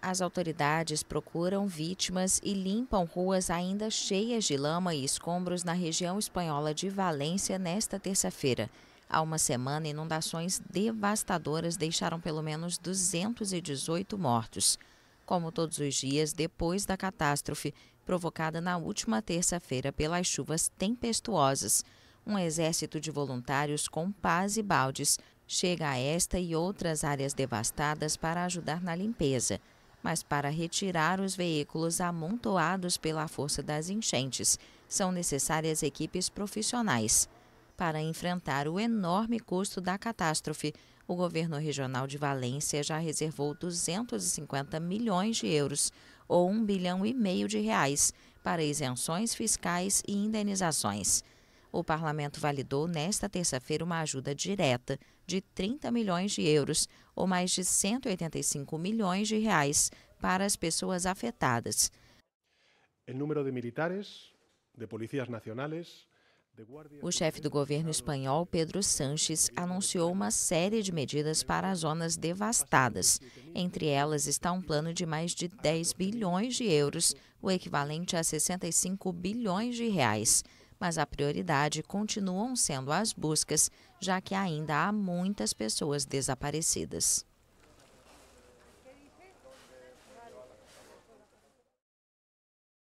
As autoridades procuram vítimas e limpam ruas ainda cheias de lama e escombros na região espanhola de Valência nesta terça-feira. Há uma semana, inundações devastadoras deixaram pelo menos 218 mortos. Como todos os dias depois da catástrofe, provocada na última terça-feira pelas chuvas tempestuosas, um exército de voluntários com pás e baldes chega a esta e outras áreas devastadas para ajudar na limpeza, mas para retirar os veículos amontoados pela força das enchentes, são necessárias equipes profissionais. Para enfrentar o enorme custo da catástrofe, o governo regional de Valência já reservou 250 milhões de euros, ou 1,5 bilhão de reais, para isenções fiscais e indenizações. O parlamento validou nesta terça-feira uma ajuda direta de 30 milhões de euros, ou mais de 185 milhões de reais, para as pessoas afetadas. O número de militares, de polícias nacionais... O chefe do governo espanhol, Pedro Sánchez, anunciou uma série de medidas para as zonas devastadas. Entre elas está um plano de mais de 10 bilhões de euros, o equivalente a 65 bilhões de reais. Mas a prioridade continuam sendo as buscas, já que ainda há muitas pessoas desaparecidas.